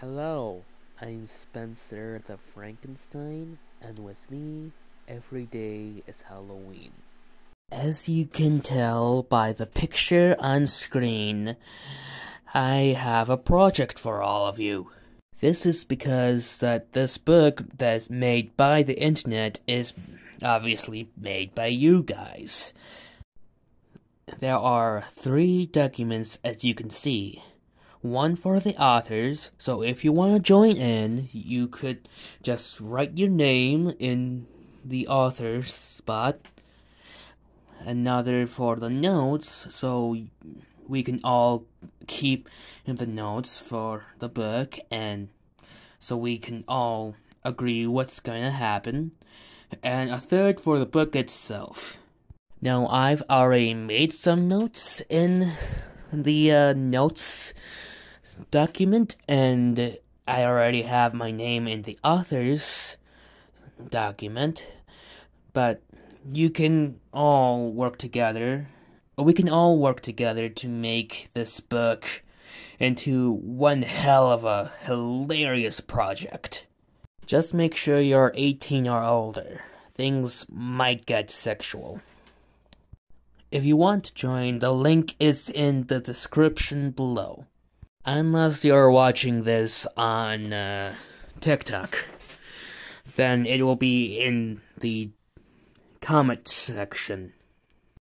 Hello, I'm Spencer the Frankenstein, and with me, every day is Halloween. As you can tell by the picture on screen, I have a project for all of you. This is because that this book that's made by the internet is obviously made by you guys. There are 3 documents, as you can see. One for the authors, so if you want to join in, you could just write your name in the author's spot. Another for the notes, so we can all keep the notes for the book, and so we can all agree what's going to happen. And a third for the book itself. Now, I've already made some notes in the notes document, and I already have my name in the author's document, but you can all work together, or we can all work together to make this book into one hell of a hilarious project. Just make sure you're 18 or older. Things might get sexual. If you want to join, the link is in the description below. Unless you're watching this on TikTok, then it will be in the comment section.